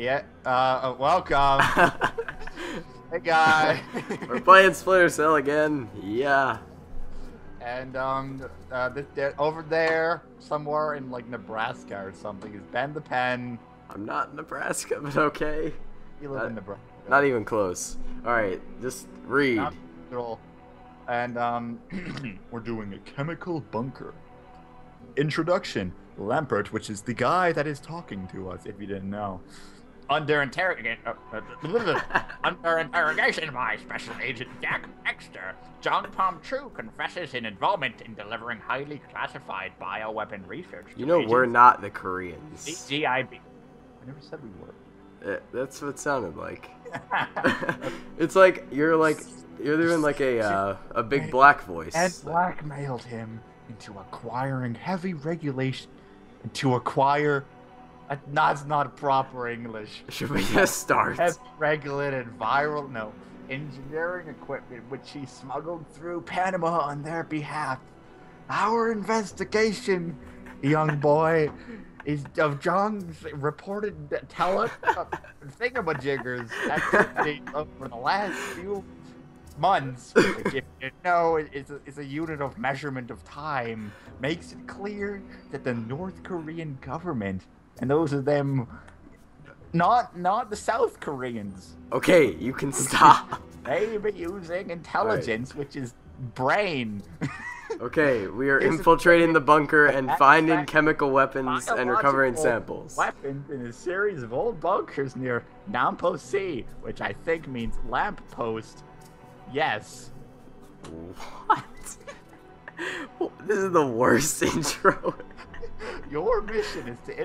Yeah, welcome. Hey, guy. We're playing Splinter Cell again. Yeah. And over there, somewhere in like Nebraska or something, is Ben the Pen. I'm not in Nebraska, but okay. You live in Nebraska. Not even close. All right, just read. And we're doing a chemical bunker. Introduction: Lambert, which is the guy that is talking to us, if you didn't know. Under interrogation by Special Agent Jack Exter, John Palm confesses his involvement in delivering highly classified bioweapon research. You know, we're not the Koreans. CGIB. I never said we were. That's what it sounded like. It's like you're doing like a big black voice. Ed blackmailed him into acquiring heavy regulation to acquire. That's not proper English. Should we just start? Heavy regulated viral, no, engineering equipment which he smuggled through Panama on their behalf. Our investigation, young boy, is of John's reported thingamajiggers activity over the last few months, which, if you know, it's a unit of measurement of time, makes it clear that the North Korean government. And those are them, not the South Koreans. Okay, you can stop. They be using intelligence, right, which is brain. Okay, we are infiltrating the bunker and finding chemical weapons and recovering samples. Weapons in a series of old bunkers near Nampo Si, which I think means lamp post. Yes. What? This is the worst intro. Your mission is to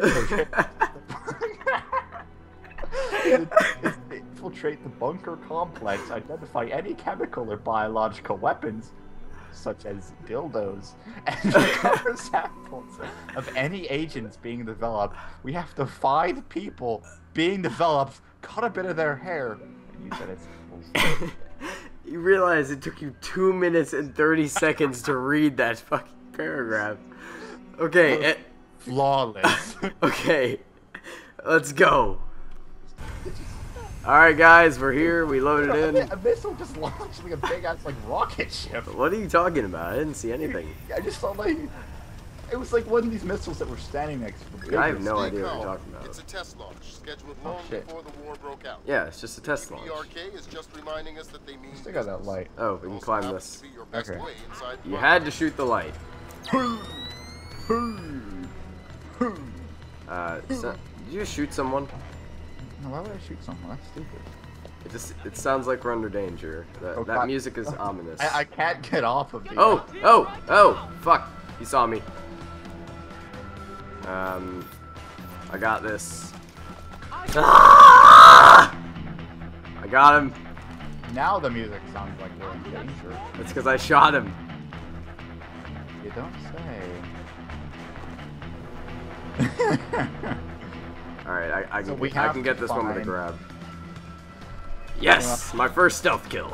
infiltrate the bunker complex, identify any chemical or biological weapons, such as dildos, and recover samples of any agents being developed. We have to find people being developed, cut a bit of their hair, and use that as samples. You realize it took you 2 minutes and 30 seconds to read that fucking paragraph. Okay. Flawless. Okay. Let's go. Alright, guys, we're here. We loaded in. A missile just launched like a big ass like rocket ship. What are you talking about? I didn't see anything. I just saw like it was like one of these missiles that were standing next to me. I have no idea what you're talking about. It's a test launch scheduled long before the war broke out. Yeah, it's just a test launch. PRK is just reminding us that they mean. Stick out that light. Oh, we can climb this. Okay. You had to shoot the light. So, did you just shoot someone? No, why would I shoot someone? That's stupid. It sounds like we're under danger. That music is ominous. I can't get off of these. Oh, fuck. He saw me. I got this. I got him. Now the music sounds like we're in danger. It's because I shot him. You don't say. Alright, I can get this one with a grab. Yes! My first stealth kill!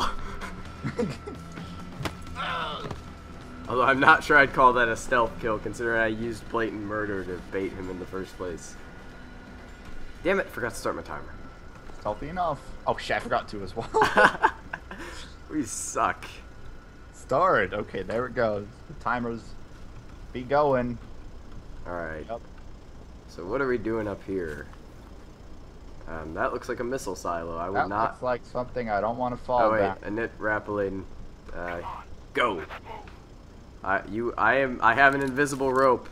Although I'm not sure I'd call that a stealth kill, considering I used blatant murder to bait him in the first place. Damn it, forgot to start my timer. Stealthy enough. Oh shit, I forgot to as well. We suck. Start! Okay, there it goes. The timers be going. Alright. Yep. So what are we doing up here? That looks like a missile silo. I would that not. Looks like something I don't want to fall. Oh wait, back. Init rappelling. Go. I have an invisible rope.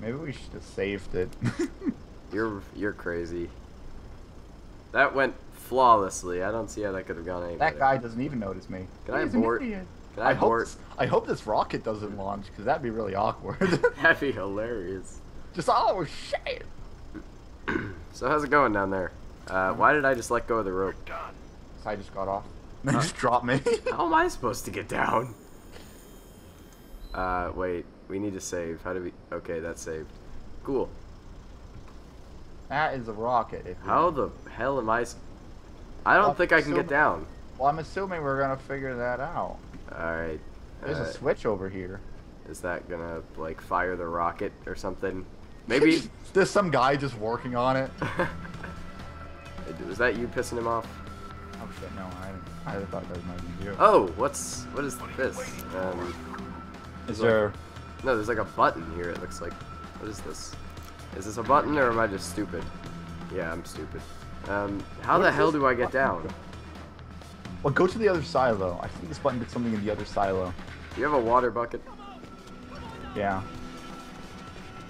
Maybe we should have saved it. You're crazy. That went flawlessly. I don't see how that could have gone any better. That guy doesn't even notice me. Can I abort? Can I abort? I hope this rocket doesn't launch, because that'd be really awkward. That'd be hilarious. Just, oh shit! So how's it going down there? Why did I just let go of the rope? I just got off. They just dropped me. How am I supposed to get down? Wait. We need to save. How do we... Okay, that's saved. Cool. That is a rocket. If how know. The hell am I... I don't think I can get down. Well, I'm assuming we're gonna figure that out. Alright. There's a switch over here. Is that gonna, like, fire the rocket or something? Maybe there's some guy just working on it. Was that you pissing him off? Oh shit, no, I thought that might be you. Oh, what is this? Is there... No, there's like a button here, it looks like. What is this? Is this a button or am I just stupid? Yeah, I'm stupid. How the hell do I get down? Well, go to the other silo. I think this button did something in the other silo. Do you have a water bucket? Yeah.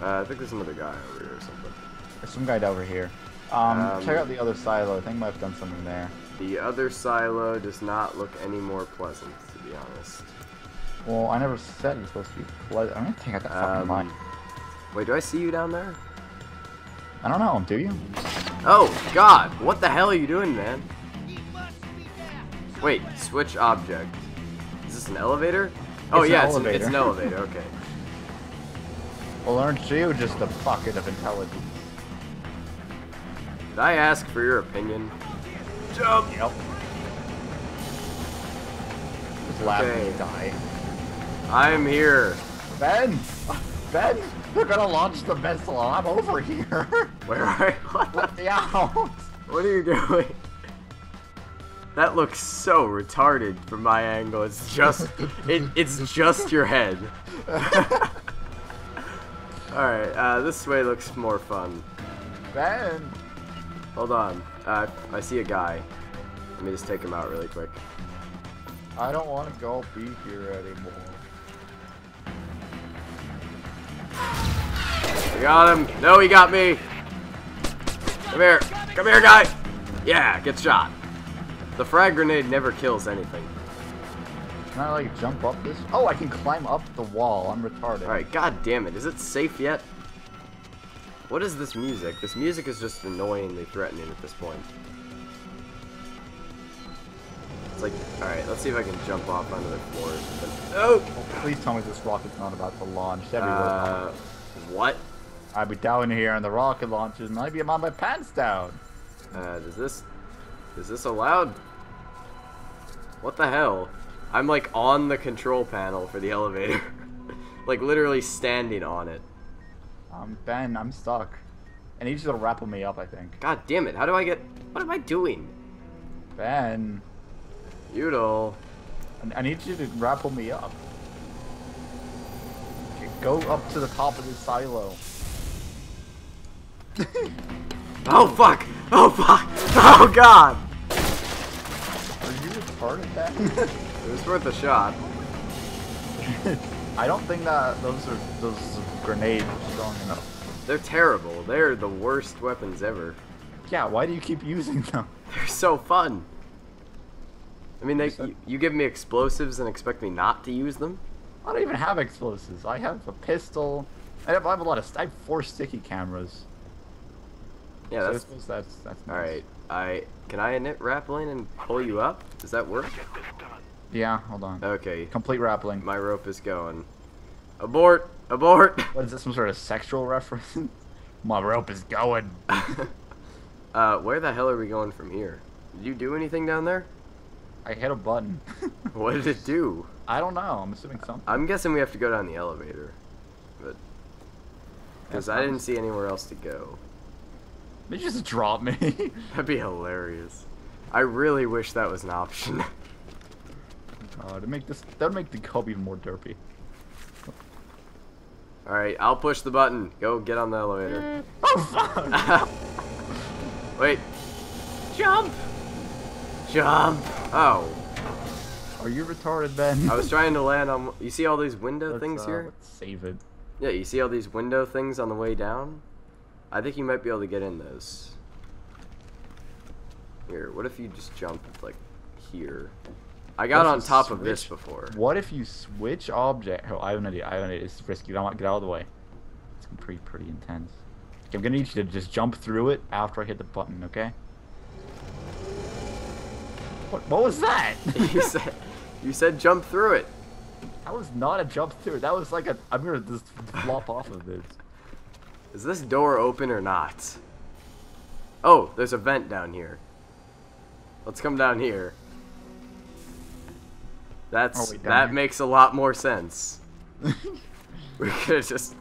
I think there's another guy over here or something. There's some guy over here. Check out the other silo. I think I might have done something there. The other silo does not look any more pleasant, to be honest. Well, I never said you're supposed to be pleasant. I don't think I got that fucking line. Wait, do I see you down there? I don't know, do you? Oh, God! What the hell are you doing, man? Wait, switch object. Is this an elevator? Oh, yeah, it's an elevator, okay. Well, aren't you just a bucket of intelligence? Did I ask for your opinion? Jump! Yep. Just laugh and you die. I'm here. Ben! Ben! They're gonna launch the vessel. I'm over here. Where are you? Let me out. What are you doing? That looks so retarded from my angle. It's just, it's just your head. Alright, this way looks more fun. Ben! Hold on. I see a guy. Let me just take him out really quick. I don't want to go be here anymore. I got him. No, he got me. Come here. Come here, guy. Yeah, get shot. The frag grenade never kills anything. Can I, like, jump up this? Oh, I can climb up the wall. I'm retarded. Alright, god damn it. Is it safe yet? What is this music? This music is just annoyingly threatening at this point. It's like, alright, let's see if I can jump off onto the floor. Oh! Please tell me this rocket's not about to launch. What? I'd be down here and the rocket launches and I'd be on my pants down. Is this allowed? What the hell? I'm like on the control panel for the elevator. Like literally standing on it. Ben, I'm stuck. And he's gonna grapple me up, I think. God damn it, how do I get... What am I doing? Ben. Udall. I need you to grapple me up. Go up to the top of the silo. Oh fuck! Oh fuck! Oh god! Are you retarded, Ben? It was worth a shot. I don't think that those grenades are strong enough. They're terrible. They're the worst weapons ever. Yeah, why do you keep using them? They're so fun. I mean, you give me explosives and expect me not to use them? I don't even have explosives. I have a pistol. I have a lot of... I have 4 sticky cameras. Yeah, so that's alright. Can I init rappelling and pull you up? Does that work? Yeah, hold on. Okay. Complete rappelling. My rope is going. Abort! Abort! What is this, some sort of sexual reference? My rope is going. Where the hell are we going from here? Did you do anything down there? I hit a button. What did it do? I don't know. I'm assuming something. I'm guessing we have to go down the elevator. But... Because I didn't see anywhere else to go. They just dropped me. That'd be hilarious. I really wish that was an option. That'd make the cub even more derpy. Alright, I'll push the button. Go get on the elevator. Oh fuck! Wait. Jump! Jump! Oh. Are you retarded, Ben? I was trying to land on... You see all these window things here? Let's save it. Yeah, you see all these window things on the way down? I think you might be able to get in those. Here, what if you just jump, like, here? I got on top of this before. What if you switch object? Oh, I have an idea. I have an idea. It's risky. I want to get out of the way. It's pretty intense. Okay, I'm gonna need you to just jump through it after I hit the button. Okay. What was that? You said jump through it. That was not a jump through. That was like a. I'm gonna just flop off of this. Is this door open or not? Oh, there's a vent down here. Let's come down here. That makes a lot more sense. We could have just...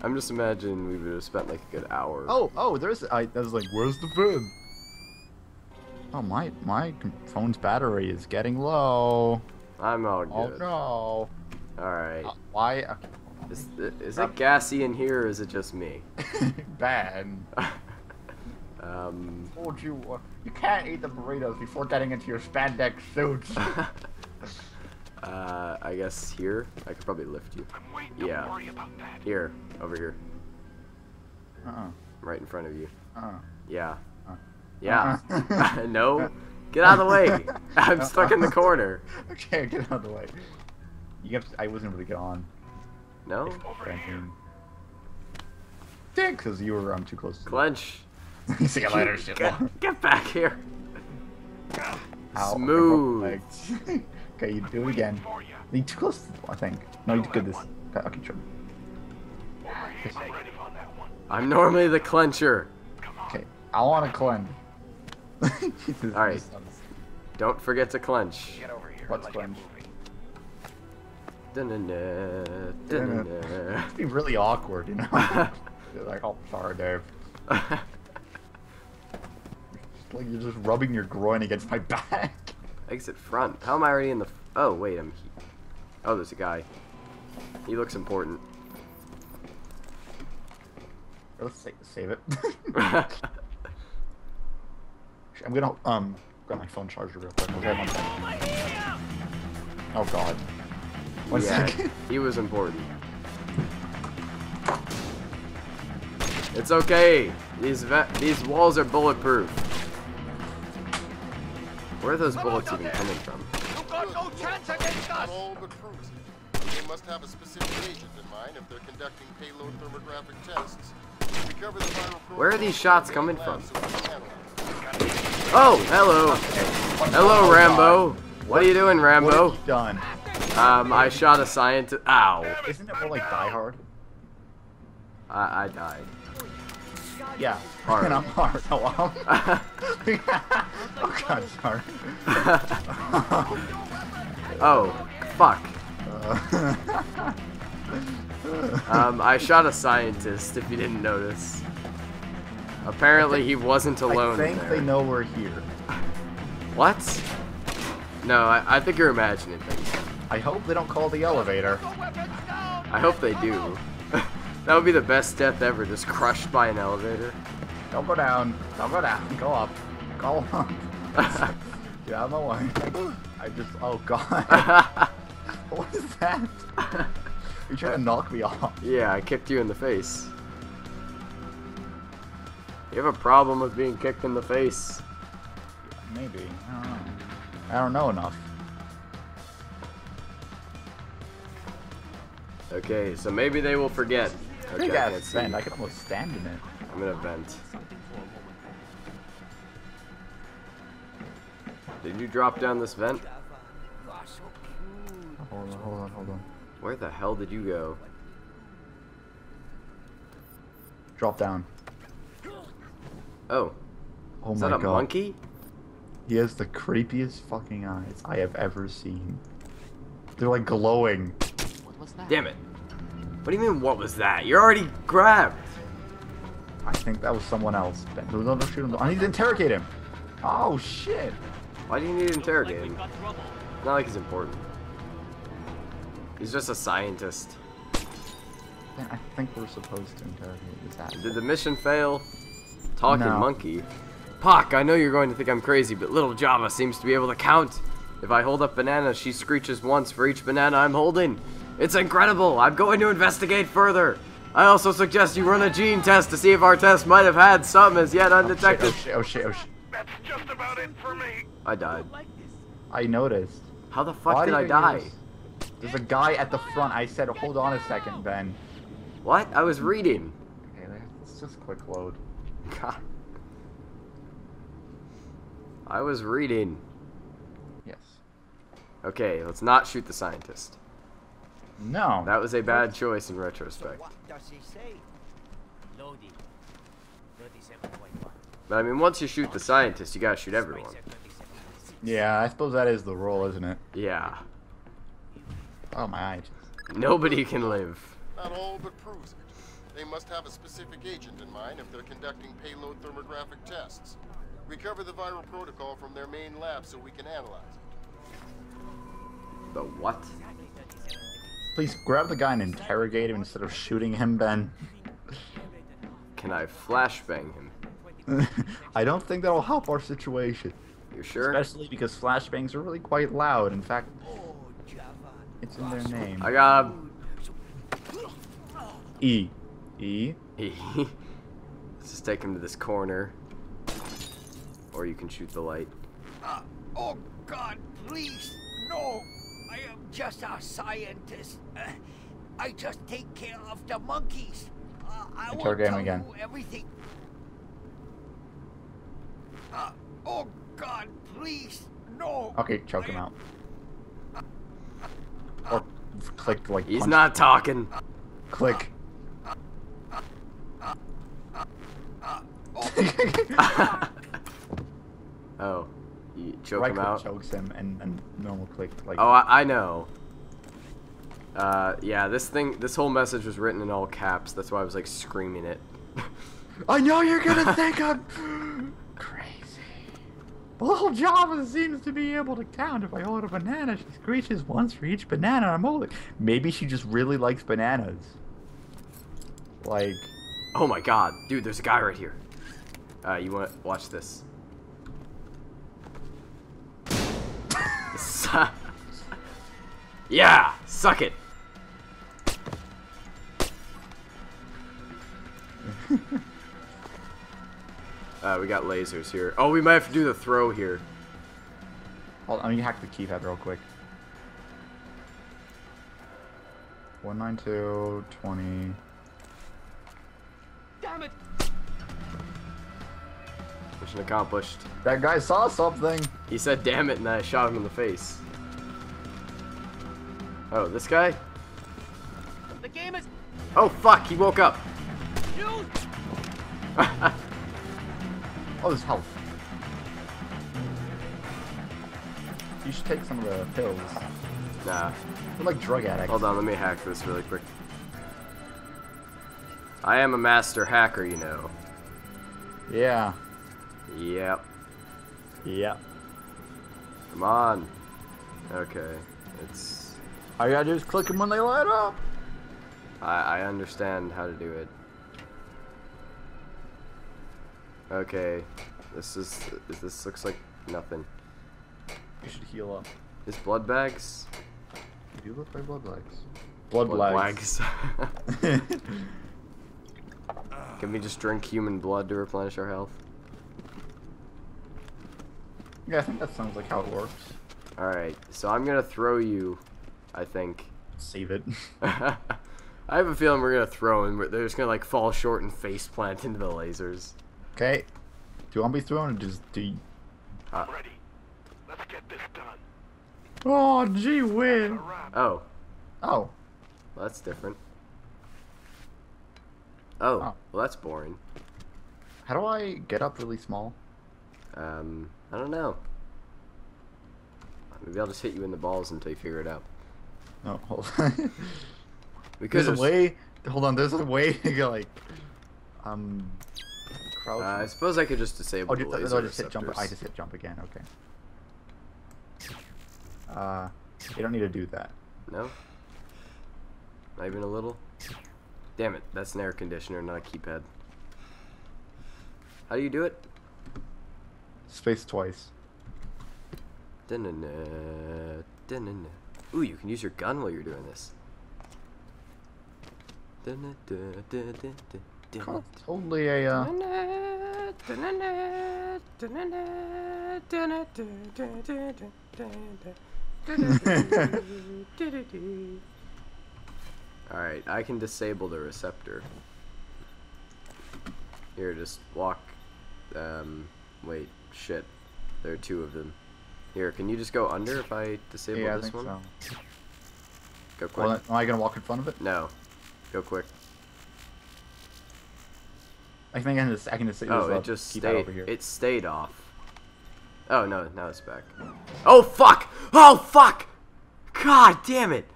I'm just imagining we would have spent like a good hour. Oh, there's... I was like, where's the vent? Oh, my phone's battery is getting low. I'm all good. Oh no. Alright. Why? Is it gassy in here or is it just me? Ben. I told you, you can't eat the burritos before getting into your spandex suits. I guess here? I could probably lift you. Yeah. Don't worry about that. Here. Over here. Right in front of you. Yeah. Yeah. No. Get out of the way. I'm stuck in the corner. Okay, get out of the way. You have to, I wasn't really gone. No? Over here. Dick, because you were too close to Clench. See you later, shit. Get back here. Ow, smooth. Okay, you do it again. You're too close to I think. No, you did this. Okay, sure. I'm normally the clencher. Okay, I want to clench. Alright. Don't forget to clench. Get over here. What's clench? It'd be really awkward, you know? You're like, oh, sorry, Dave. Like you're just rubbing your groin against my back. Exit front. How am I already in the... Oh, wait, I'm... Oh, there's a guy. He looks important. Let's save it. I'm gonna, grab my phone charger real quick. Okay, one second. Oh, God. One second. He was important. It's okay. These walls are bulletproof. Where are those bullets even coming from? You've got no chance against us! All but proof. They must have a specific agent in mind if they're conducting payload thermographic tests. We cover the viral program. Where are these shots coming from? Oh, hello. Hello, Rambo. What are you doing, Rambo? What have you done? I shot a scientist. Ow. Isn't it more like Die Hard? I died. Yeah, hard. And I'm hard. Oh, wow. Oh, God, sorry. Oh, fuck. I shot a scientist, if you didn't notice. Apparently, he wasn't alone. I think they know we're here. What? No, I think you're imagining things. I hope they don't call the elevator. I hope they do. That would be the best death ever, just crushed by an elevator. Don't go down. Don't go down. Go up. Go up. Get out of my way. I just... Oh, God. What is that? You trying to knock me off. Yeah, I kicked you in the face. You have a problem with being kicked in the face. Maybe. I don't know. I don't know enough. Okay, so maybe they will forget. Okay, I can't see. I can almost stand in it. I'm gonna vent. Did you drop down this vent? Hold on, hold on, hold on. Where the hell did you go? Drop down. Oh. Oh my God. Is that a monkey? He has the creepiest fucking eyes I have ever seen. They're like glowing. Damn it. What do you mean, what was that? You're already grabbed. I think that was someone else. Ben, don't shoot him. I need to interrogate him. Oh, shit. Why do you need to interrogate him? Not like he's important. He's just a scientist. Ben, I think we're supposed to interrogate this asshole. Did the mission fail? Talking monkey. Puck, I know you're going to think I'm crazy, but little Java seems to be able to count. If I hold up banana, she screeches once for each banana I'm holding. It's incredible! I'm going to investigate further! I also suggest you run a gene test to see if our test might have had some as yet undetected. Oh shit, oh shit, oh shit. That's just about it for me! I died. I noticed. How the fuck did I die? There's a guy at the front. I said, hold on a second, Ben. What? I was reading. Okay, let's just quick load. God. I was reading. Yes. Okay, let's not shoot the scientist. No. That was a bad choice in retrospect. So what does he say? Loading. 37.1. But I mean, once you shoot the scientist, you gotta shoot everyone. Yeah, I suppose that is the rule, isn't it? Yeah. Oh my eyes. Nobody can live. Not all but proves it. They must have a specific agent in mind if they're conducting payload thermographic tests. Recover the viral protocol from their main lab so we can analyze it. The what? Please grab the guy and interrogate him instead of shooting him, Ben. Can I flashbang him? I don't think that'll help our situation. You sure? Especially because flashbangs are really quite loud. In fact, it's in their name. I got him. E. E. E. Let's just take him to this corner. Or you can shoot the light. Oh, God, please, no. I am just a scientist. I just take care of the monkeys. I will tell you everything. Oh, God, please, no. Okay, choke him out. Or click, like, he's not talking. Click. Oh, you choke him out. Chokes him and normal click. Like. Oh, I know. Yeah, this whole message was written in all caps. That's why I was like screaming it. I know you're gonna think I'm crazy. Little Java seems to be able to count. If I order a banana, she screeches once for each banana. I'm older. Maybe she just really likes bananas. Like. Oh my God, dude, there's a guy right here. You want to watch this? Yeah, suck it. We got lasers here. Oh, we might have to do the throw here. Hold on, let me hack the keypad real quick. 192.20. Damn it! Mission accomplished. That guy saw something. He said, "Damn it," and I shot him in the face. Oh, this guy? The game is. Oh fuck! He woke up. Oh, there's health. You should take some of the pills. Nah. They're like drug addicts. Hold on, let me hack this really quick. I am a master hacker, you know. Yeah. Yep. Yep. Come on. Okay. It's. All you gotta do is click them when they light up. I understand how to do it. Okay, this looks like nothing. You should heal up. Is blood bags? You do look like blood bags. Blood bags. Can we just drink human blood to replenish our health? Yeah, I think that sounds like how it works. All right, so I'm gonna throw you. I think. Save it. I have a feeling we're gonna throw and they're just gonna like fall short and face plant into the lasers. Okay, do you want me thrown or just do you... Ready. Let's get this done. Oh, gee whiz. Oh. Oh. Well, that's different. Oh, well, that's boring. How do I get up really small? I don't know. Maybe I'll just hit you in the balls until you figure it out. No, hold on. Because there's a way... Hold on, there's a way to go like... I suppose I could just disable the laser receptors. I just hit jump again, okay. You don't need to do that. No? Not even a little? Damn it, that's an air conditioner, not a keypad. How do you do it? Space twice. Dun-dun-dun, dun-dun-dun. Ooh, you can use your gun while you're doing this. Dun-dun-dun-dun-dun-dun. God, it's only a Alright, I can disable the receptor. Here, just walk. Wait, shit. There are two of them. Here, can you just go under if I disable this one? Yeah, I think so. Go quick. Well, am I gonna walk in front of it? No. Go quick. I think I can just it stayed off. Oh no, now it's back. Oh fuck! Oh fuck! God damn it!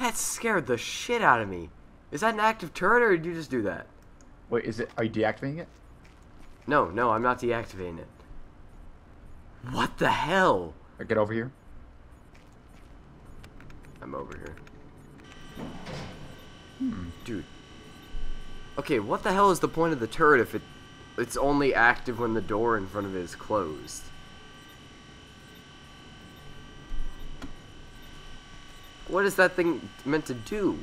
That scared the shit out of me. Is that an active turret or did you just do that? Wait, are you deactivating it? No, I'm not deactivating it. What the hell? Get over here. I'm over here. Dude. Okay, what the hell is the point of the turret if it's only active when the door in front of it is closed? What is that thing meant to do?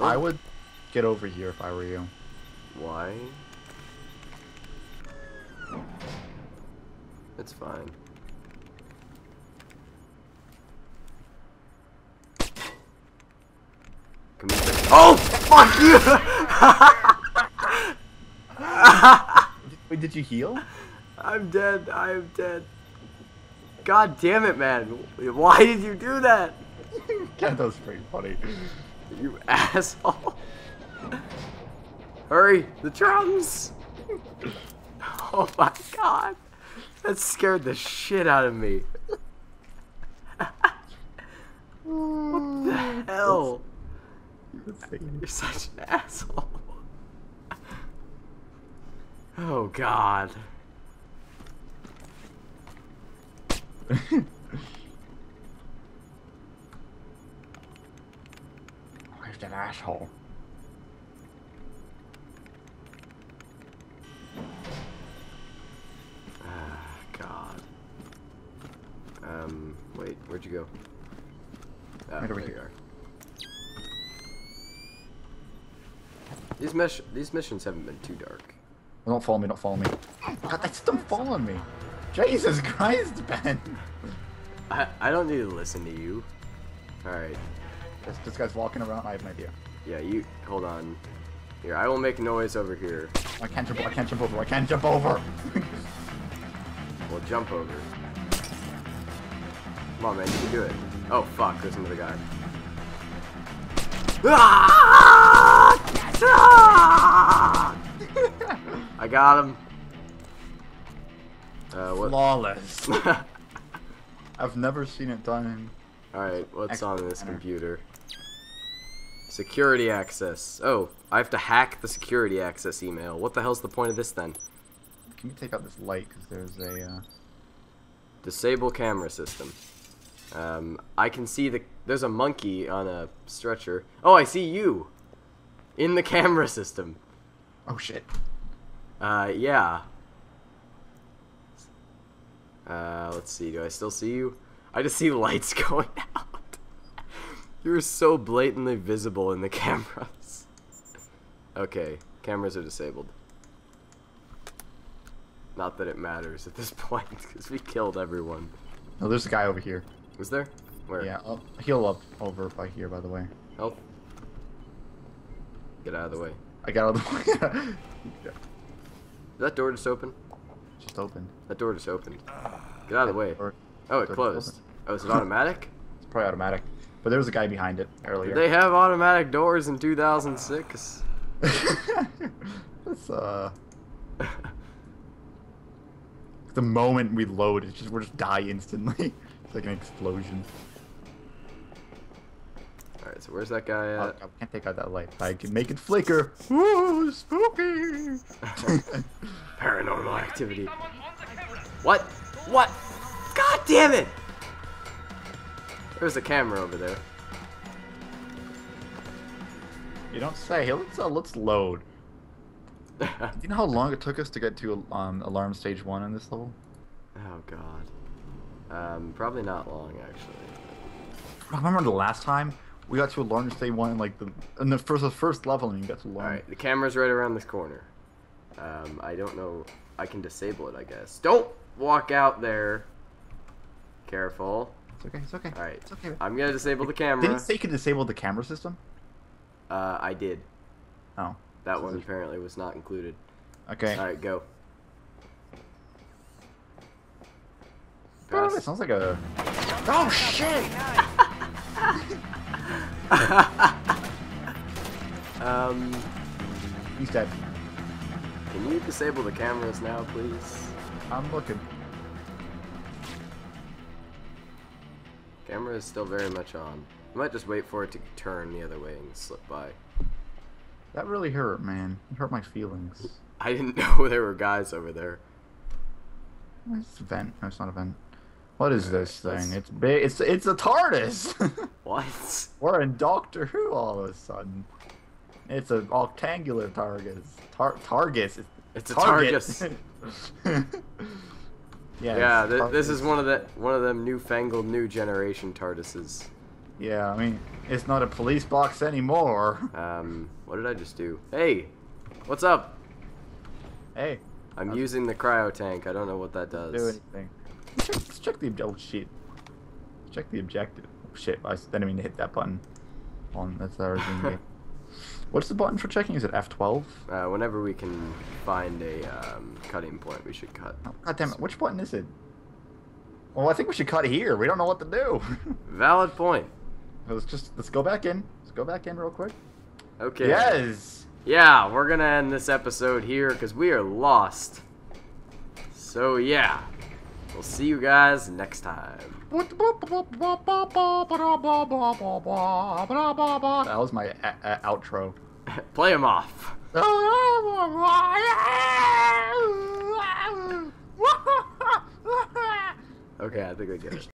I would get over here if I were you. Why? It's fine. Come here. Oh, fuck you! Wait, did you heal? I'm dead. I am dead. God damn it, man! Why did you do that? That was pretty funny. You asshole! Hurry, the drums! Oh my god! That scared the shit out of me. What the hell? You're such an asshole. Oh god. Where's an asshole? God. Wait, where'd you go? Oh, right over there you are. These missions haven't been too dark. Well, don't follow me! Don't follow me! God, that's them following me! Jesus Christ, Ben! I don't need to listen to you. All right. This guy's walking around. I have an idea. Yeah, you hold on. Here, I will make noise over here. I can't jump. I can't jump over. I can't jump over. Well, jump over. Come on, man, you can do it. Oh fuck! There's another guy. I got him. Flawless. I've never seen it done. Alright, what's on this computer? Security access. Oh, I have to hack the security access email. What the hell's the point of this then? Can you take out this light? Because there's a... Disable camera system. I can see the... There's a monkey on a stretcher. Oh, I see you! In the camera system. Oh, shit. Yeah. Let's see. Do I still see you? I just see lights going out. You're so blatantly visible in the cameras. Okay, cameras are disabled. Not that it matters at this point, because we killed everyone. Oh, there's a guy over here. Was there? Where? Yeah, heal up over by here, by the way. Help. Get out of the way. I got out of the way. Did that door just open? Just opened. That door just opened. Get out of the way. Oh, it closed. Oh, is it automatic? It's probably automatic. But there was a guy behind it earlier. Did they have automatic doors in 2006? That's the moment we load, it's just we'll just die instantly. It's like an explosion. Alright, so where's that guy at? I can't take out that light. I can make it flicker. Woo, spooky! Paranormal activity. What? What? God damn it! There's a camera over there. You don't say. Hey, let's load. Do you know how long it took us to get to alarm stage 1 on this level? Oh god. Probably not long actually. I remember the last time we got to alarm stage 1 in like the first level, and you got to alarm. All right, the camera's right around this corner. I don't know. I can disable it, I guess. Don't walk out there. Careful. It's okay. It's okay. All right. It's okay. I'm gonna disable the camera. Didn't say you could disable the camera system? I did. Oh. That one apparently was not included. Okay. All right, go. Pass. It sounds like a. Oh shit! He's dead. Can you disable the cameras now, please? I'm looking. Camera is still very much on. I might just wait for it to turn the other way and slip by. That really hurt, man. It hurt my feelings. I didn't know there were guys over there. It's a vent. No, it's not a vent. What is this thing? It's big. It's a TARDIS. What? We're in Doctor Who all of a sudden. It's an octangular TARDIS. It's a TARDIS. Yeah. This is one of them newfangled new generation TARDISes. Yeah, I mean, it's not a police box anymore. What did I just do? Hey, what's up? Hey. I'm using the cryo tank. I don't know what that does. Do anything. Let's check the objective. Oh, shit. Check the objective. Oh, shit. I didn't mean to hit that button. On that's our game. What's the button for checking? Is it F12? Whenever we can find a cutting point, we should cut. Oh, God damn it! Which button is it? Well, I think we should cut here. We don't know what to do. Valid point. Let's go back in. Let's go back in real quick. Okay. Yes. Yeah, we're gonna end this episode here because we are lost. So yeah, we'll see you guys next time. That was my outro. Play him off. Okay, I think I get it.